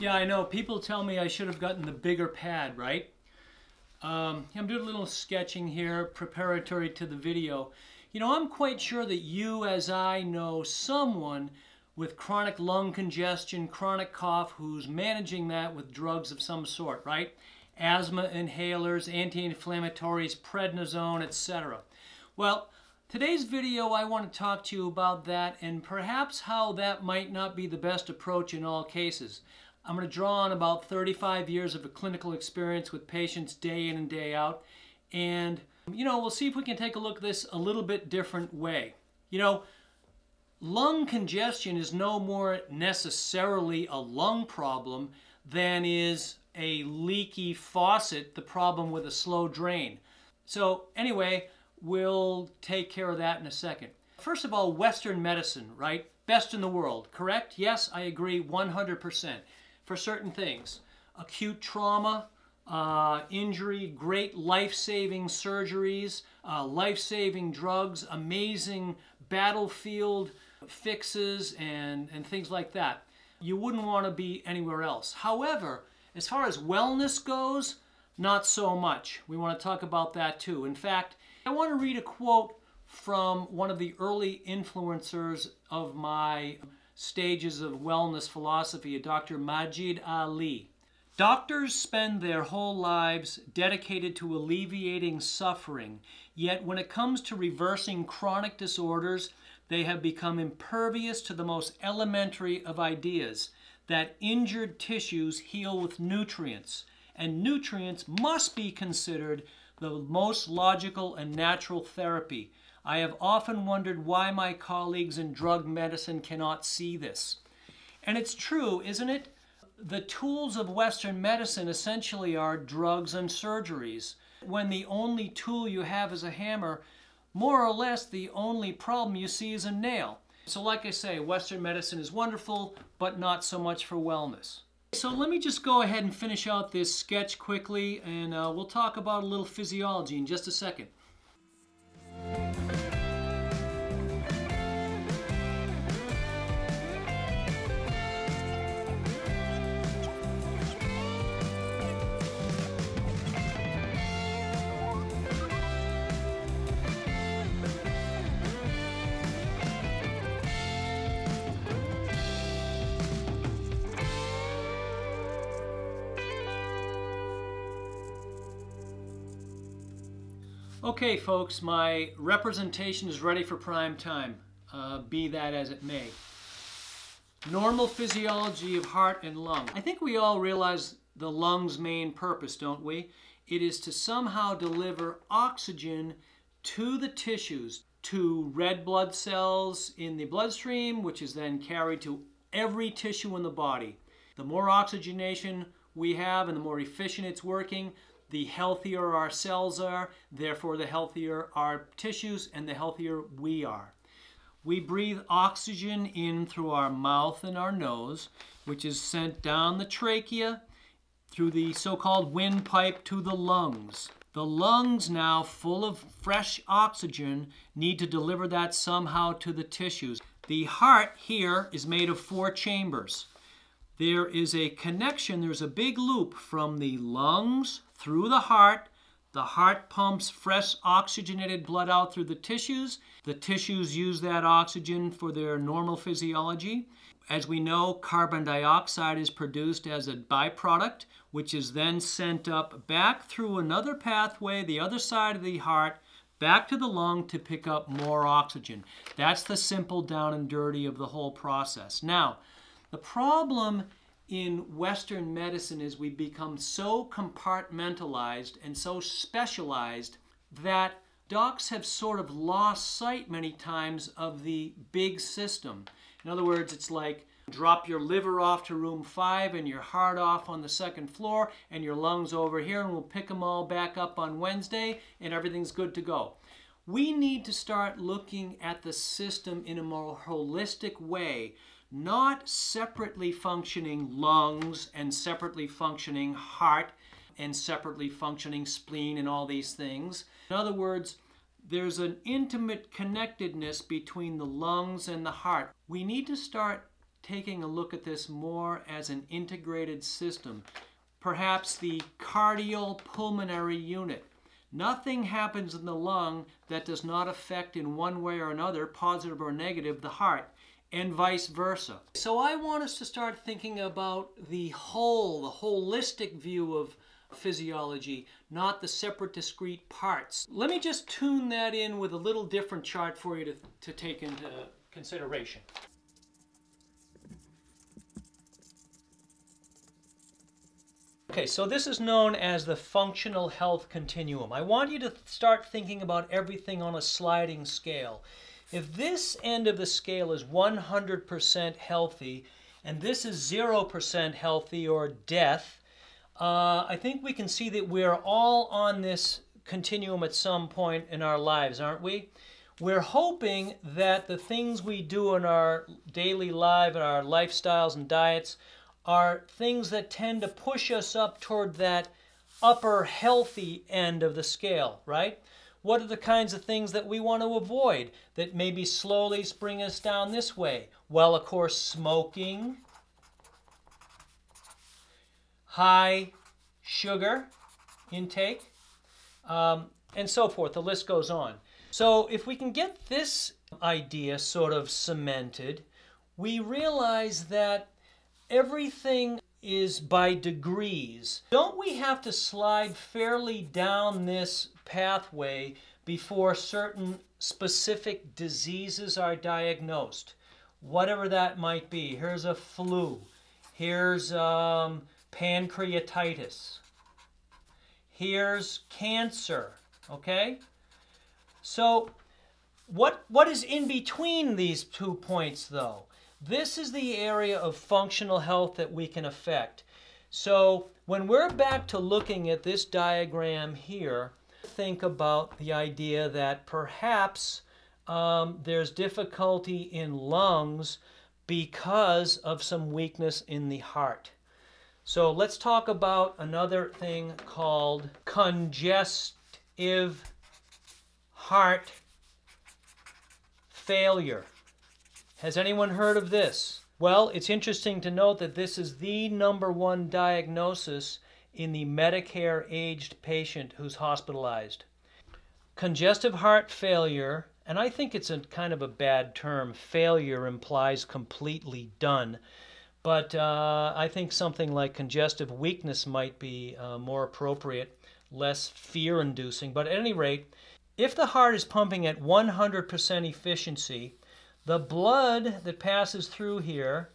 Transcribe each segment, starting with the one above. Yeah, I know. People tell me I should have gotten the bigger pad, right? I'm doing a little sketching here, preparatory to the video. You know, I'm quite sure that you, as I know, someone with chronic lung congestion, chronic cough, who's managing that with drugs of some sort, right? Asthma inhalers, anti-inflammatories, prednisone, etc. Well, today's video I want to talk to you about that and perhaps how that might not be the best approach in all cases. I'm going to draw on about 35 years of a clinical experience with patients day in and day out, and you know, we'll see if we can take a look at this a little bit different way. You know, lung congestion is no more necessarily a lung problem than is a leaky faucet the problem with a slow drain. So anyway, we'll take care of that in a second. First of all, Western medicine, right? Best in the world, correct? Yes, I agree 100% for certain things. Acute trauma, injury, great life-saving surgeries, life-saving drugs, amazing battlefield fixes and things like that. You wouldn't want to be anywhere else. However, as far as wellness goes, not so much. We want to talk about that too. In fact, I want to read a quote from one of the early influencers of my Stages of Wellness philosophy, a Dr. Majid Ali. Doctors spend their whole lives dedicated to alleviating suffering, yet when it comes to reversing chronic disorders, they have become impervious to the most elementary of ideas, that injured tissues heal with nutrients, and nutrients must be considered the most logical and natural therapy. I have often wondered why my colleagues in drug medicine cannot see this. And it's true, isn't it? The tools of Western medicine essentially are drugs and surgeries. When the only tool you have is a hammer, more or less the only problem you see is a nail. So like I say, Western medicine is wonderful, but not so much for wellness. So let me just go ahead and finish out this sketch quickly, and we'll talk about a little physiology in just a second. Okay folks, my representation is ready for prime time, be that as it may. Normal physiology of heart and lung. I think we all realize the lung's main purpose, don't we? It is to somehow deliver oxygen to the tissues, to red blood cells in the bloodstream, which is then carried to every tissue in the body. The more oxygenation we have and the more efficient it's working, the healthier our cells are, therefore the healthier our tissues and the healthier we are. We breathe oxygen in through our mouth and our nose, which is sent down the trachea through the so-called windpipe to the lungs. The lungs, now full of fresh oxygen, need to deliver that somehow to the tissues. The heart here is made of four chambers. There is a connection, there's a big loop from the lungs through the heart pumps fresh oxygenated blood out through the tissues use that oxygen for their normal physiology. As we know, carbon dioxide is produced as a byproduct, which is then sent up back through another pathway, the other side of the heart, back to the lung to pick up more oxygen. That's the simple down and dirty of the whole process. Now, the problem in Western medicine is we become so compartmentalized and so specialized that docs have sort of lost sight many times of the big system. In other words, it's like drop your liver off to room 5 and your heart off on the second floor and your lungs over here and we'll pick them all back up on Wednesday and everything's good to go. We need to start looking at the system in a more holistic way, not separately functioning lungs and separately functioning heart and separately functioning spleen and all these things. In other words, there's an intimate connectedness between the lungs and the heart. We need to start taking a look at this more as an integrated system. Perhaps the cardiopulmonary unit. Nothing happens in the lung that does not affect in one way or another, positive or negative, the heart, and vice versa. So I want us to start thinking about the whole, the holistic view of physiology, not the separate discrete parts. Let me just tune that in with a little different chart for you to take into consideration. Okay, so this is known as the functional health continuum. I want you to start thinking about everything on a sliding scale. If this end of the scale is 100% healthy and this is 0% healthy or death, I think we can see that we're all on this continuum at some point in our lives, aren't we? We're hoping that the things we do in our daily life, in our lifestyles and diets, are things that tend to push us up toward that upper healthy end of the scale, right? What are the kinds of things that we want to avoid that maybe slowly bring us down this way? Well, of course, smoking, high sugar intake, and so forth. The list goes on. So if we can get this idea sort of cemented, we realize that everything is by degrees. Don't we have to slide fairly down this pathway before certain specific diseases are diagnosed? Whatever that might be. Here's a flu. Here's pancreatitis. Here's cancer, okay? So what is in between these 2 points, though? This is the area of functional health that we can affect. So when we're back to looking at this diagram here, think about the idea that perhaps there's difficulty in lungs because of some weakness in the heart. So let's talk about another thing called congestive heart failure. Has anyone heard of this? Well, it's interesting to note that this is the #1 diagnosis in the Medicare-aged patient who's hospitalized. Congestive heart failure, and I think it's a kind of a bad term. Failure implies completely done, but I think something like congestive weakness might be more appropriate, less fear-inducing. But at any rate, if the heart is pumping at 100% efficiency, the blood that passes through here,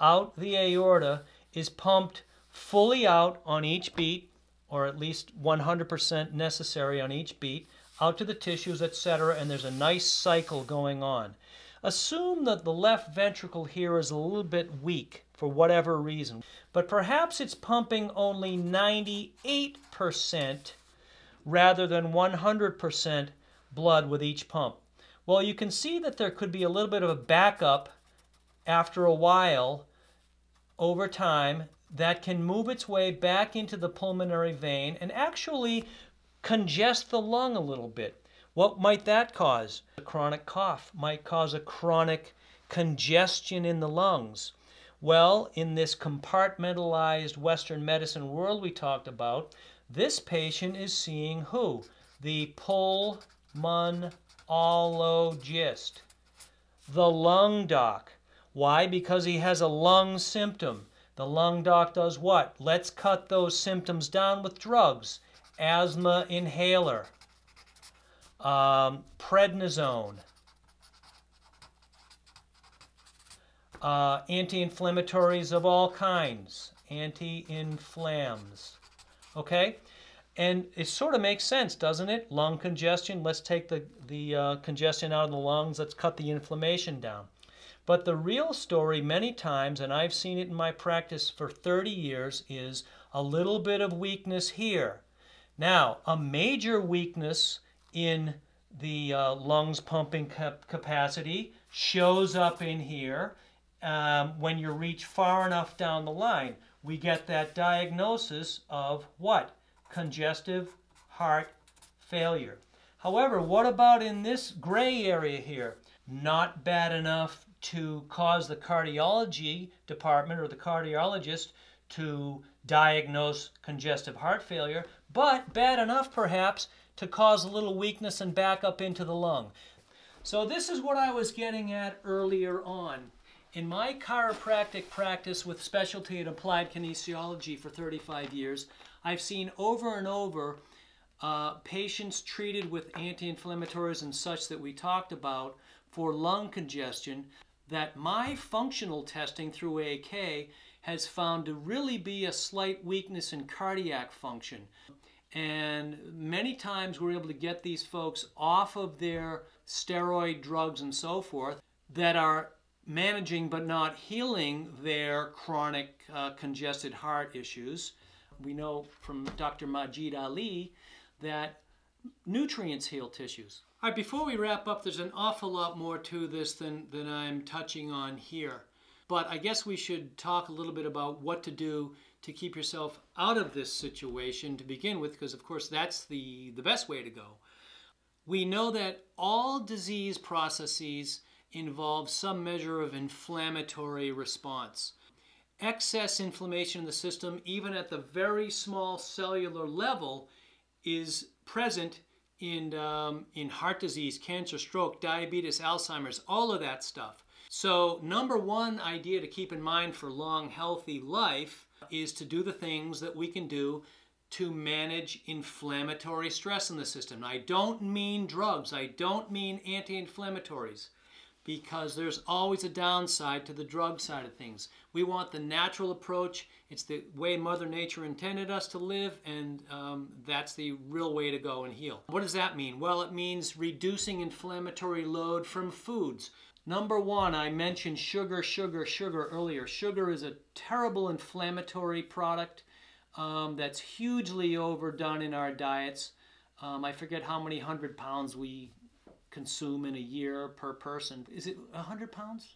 out the aorta, is pumped fully out on each beat, or at least 100% necessary on each beat, out to the tissues, etc., and there's a nice cycle going on. Assume that the left ventricle here is a little bit weak for whatever reason, but perhaps it's pumping only 98% rather than 100% blood with each pump. Well, you can see that there could be a little bit of a backup after a while over time that can move its way back into the pulmonary vein and actually congest the lung a little bit. What might that cause? A chronic cough might cause a chronic congestion in the lungs. Well, in this compartmentalized Western medicine world we talked about, this patient is seeing who? The pulmonologist. The lung doc. Why? Because he has a lung symptom. The lung doc does what? Let's cut those symptoms down with drugs. Asthma inhaler, prednisone, anti-inflammatories of all kinds, anti-inflams, okay? And it sort of makes sense, doesn't it? Lung congestion, let's take the congestion out of the lungs, let's cut the inflammation down. But the real story many times, and I've seen it in my practice for 30 years, is a little bit of weakness here. Now, a major weakness in the lungs pumping capacity shows up in here when you reach far enough down the line. We get that diagnosis of what? Congestive heart failure. However, what about in this gray area here? Not bad enough, to cause the cardiology department or the cardiologist to diagnose congestive heart failure, but bad enough perhaps to cause a little weakness and back up into the lung. So this is what I was getting at earlier on. In my chiropractic practice with specialty in applied kinesiology for 35 years, I've seen over and over patients treated with anti-inflammatories and such that we talked about for lung congestion that my functional testing through AAK has found to really be a slight weakness in cardiac function. And many times we're able to get these folks off of their steroid drugs and so forth that are managing but not healing their chronic congested heart issues. We know from Dr. Majid Ali that nutrients heal tissues. All right, before we wrap up, there's an awful lot more to this than I'm touching on here. But I guess we should talk a little bit about what to do to keep yourself out of this situation to begin with, because of course that's the best way to go. We know that all disease processes involve some measure of inflammatory response. Excess inflammation in the system, even at the very small cellular level, is present in heart disease, cancer, stroke, diabetes, Alzheimer's, all of that stuff. So number one idea to keep in mind for long, healthy life is to do the things that we can do to manage inflammatory stress in the system. I don't mean drugs. I don't mean anti-inflammatories, because there's always a downside to the drug side of things. We want the natural approach. It's the way Mother Nature intended us to live, and that's the real way to go and heal. What does that mean? Well, it means reducing inflammatory load from foods. Number one, I mentioned sugar earlier. Sugar is a terrible inflammatory product that's hugely overdone in our diets. I forget how many 100 pounds we consume in a year per person. Is it 100 pounds?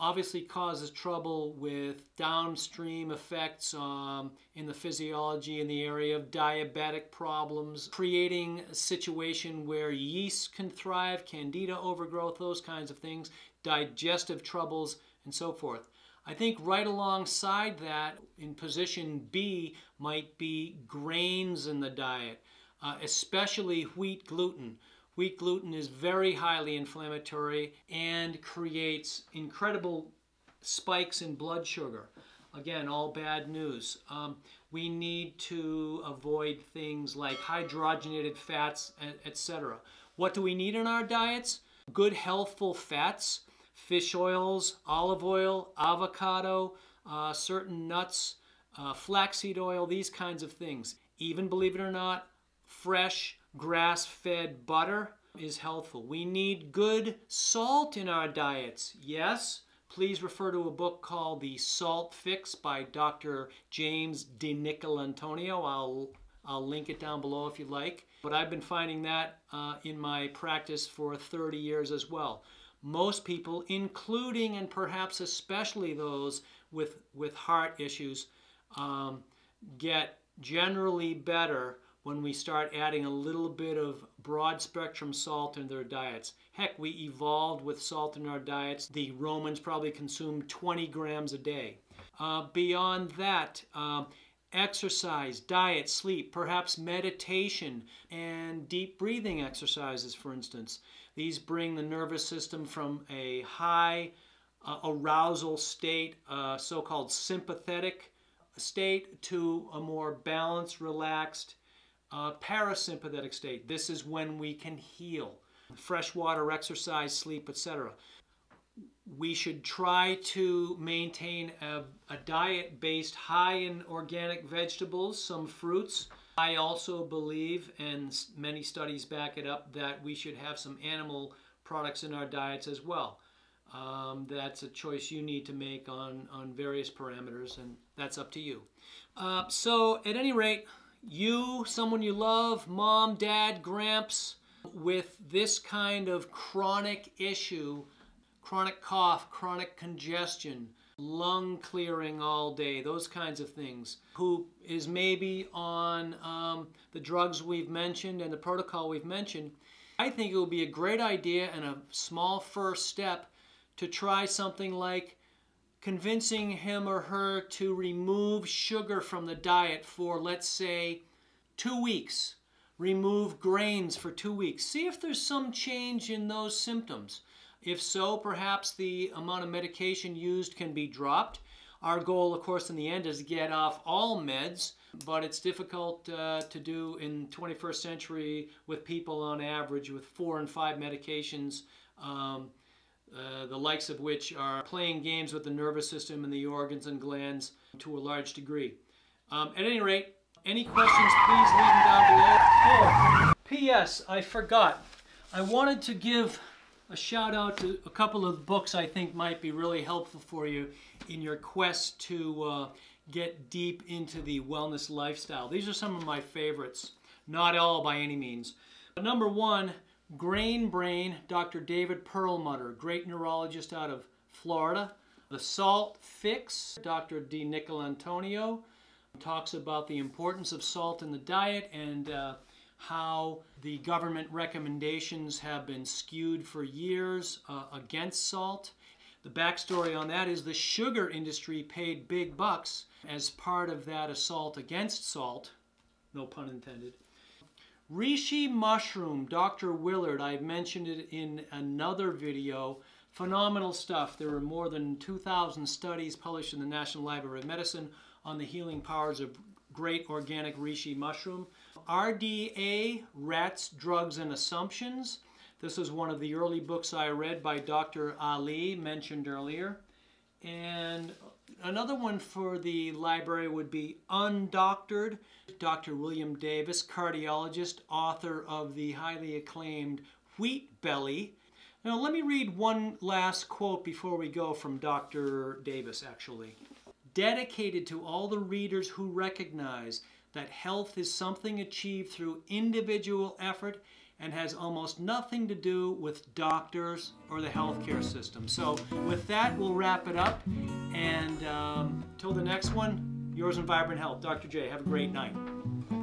Obviously causes trouble with downstream effects in the physiology in the area of diabetic problems, creating a situation where yeasts can thrive, candida overgrowth, those kinds of things, digestive troubles, and so forth. I think right alongside that, in position B, might be grains in the diet, especially wheat gluten. Wheat gluten is very highly inflammatory and creates incredible spikes in blood sugar. Again, all bad news. We need to avoid things like hydrogenated fats, etc. What do we need in our diets? Good, healthful fats, fish oils, olive oil, avocado, certain nuts, flaxseed oil, these kinds of things. Even, believe it or not, fresh, grass-fed butter is healthful. We need good salt in our diets. Yes, please refer to a book called The Salt Fix by Dr. James DiNicolantonio. I'll link it down below if you like. But I've been finding that in my practice for 30 years as well. Most people, including and perhaps especially those with heart issues, get generally better when we start adding a little bit of broad-spectrum salt in their diets. Heck, we evolved with salt in our diets. The Romans probably consumed 20 grams a day. Beyond that, exercise, diet, sleep, perhaps meditation, and deep breathing exercises, for instance. These bring the nervous system from a high arousal state, so-called sympathetic state, to a more balanced, relaxed, parasympathetic state. This is when we can heal. Fresh water, exercise, sleep, etc. We should try to maintain a diet based high in organic vegetables, some fruits. I also believe, and many studies back it up, that we should have some animal products in our diets as well. That's a choice you need to make on various parameters, and that's up to you. So at any rate, you, someone you love, mom, dad, gramps, with this kind of chronic issue, chronic cough, chronic congestion, lung clearing all day, those kinds of things, who is maybe on the drugs we've mentioned and the protocol we've mentioned, I think it would be a great idea and a small first step to try something like convincing him or her to remove sugar from the diet for, let's say, 2 weeks. Remove grains for 2 weeks. See if there's some change in those symptoms. If so, perhaps the amount of medication used can be dropped. Our goal, of course, in the end is to get off all meds, but it's difficult to do in 21st century with people on average with 4 and 5 medications, the likes of which are playing games with the nervous system and the organs and glands to a large degree. At any rate, any questions, please leave them down below. Oh, P.S. I forgot. I wanted to give a shout out to a couple of books I think might be really helpful for you in your quest to get deep into the wellness lifestyle. These are some of my favorites, not all by any means. But number 1, Grain Brain, Dr. David Perlmutter, great neurologist out of Florida. The Salt Fix, Dr. DiNicolantonio, talks about the importance of salt in the diet and how the government recommendations have been skewed for years against salt. The backstory on that is the sugar industry paid big bucks as part of that assault against salt, no pun intended. Reishi mushroom, Dr. Willard, I mentioned it in another video, phenomenal stuff. There were more than 2,000 studies published in the National Library of Medicine on the healing powers of great organic reishi mushroom. RDA, Rats, Drugs and Assumptions. This is one of the early books I read by Dr. Ali, mentioned earlier. And another one for the library would be Undoctored. Dr. William Davis, cardiologist, author of the highly acclaimed Wheat Belly. Now let me read one last quote before we go from Dr. Davis, actually. Dedicated to all the readers who recognize that health is something achieved through individual effort and has almost nothing to do with doctors or the healthcare system. So with that, we'll wrap it up. And till the next one, yours in vibrant health. Dr. J, have a great night.